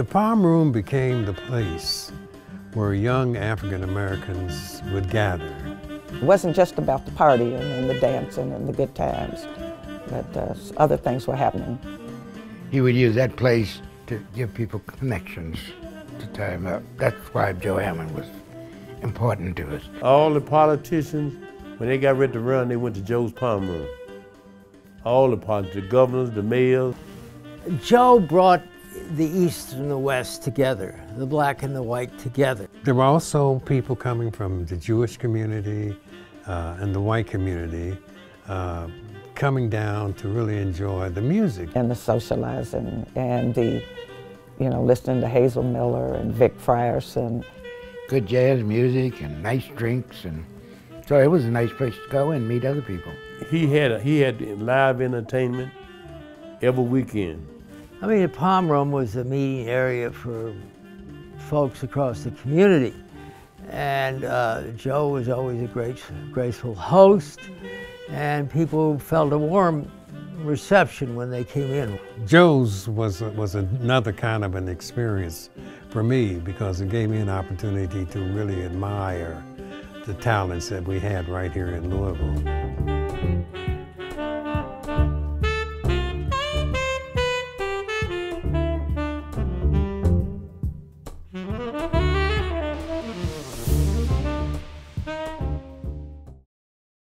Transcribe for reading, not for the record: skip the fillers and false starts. The Palm Room became the place where young African Americans would gather. It wasn't just about the partying and the dancing and the good times, but other things were happening. He would use that place to give people connections to tie him up. That's why Joe Hammond was important to us. All the politicians, when they got ready to run, they went to Joe's Palm Room. All the politicians, the governors, the mayors. Joe brought the East and the West together, the black and the white together. There were also people coming from the Jewish community and the white community coming down to really enjoy the music. And the socializing and the, listening to Hazel Miller and Vic Frierson. Good jazz music and nice drinks, and so it was a nice place to go and meet other people. He had live entertainment every weekend. I mean, the Palm Room was a meeting area for folks across the community, and Joe was always a great, graceful host, and people felt a warm reception when they came in. Joe's was another kind of an experience for me because it gave me an opportunity to really admire the talents that we had right here in Louisville.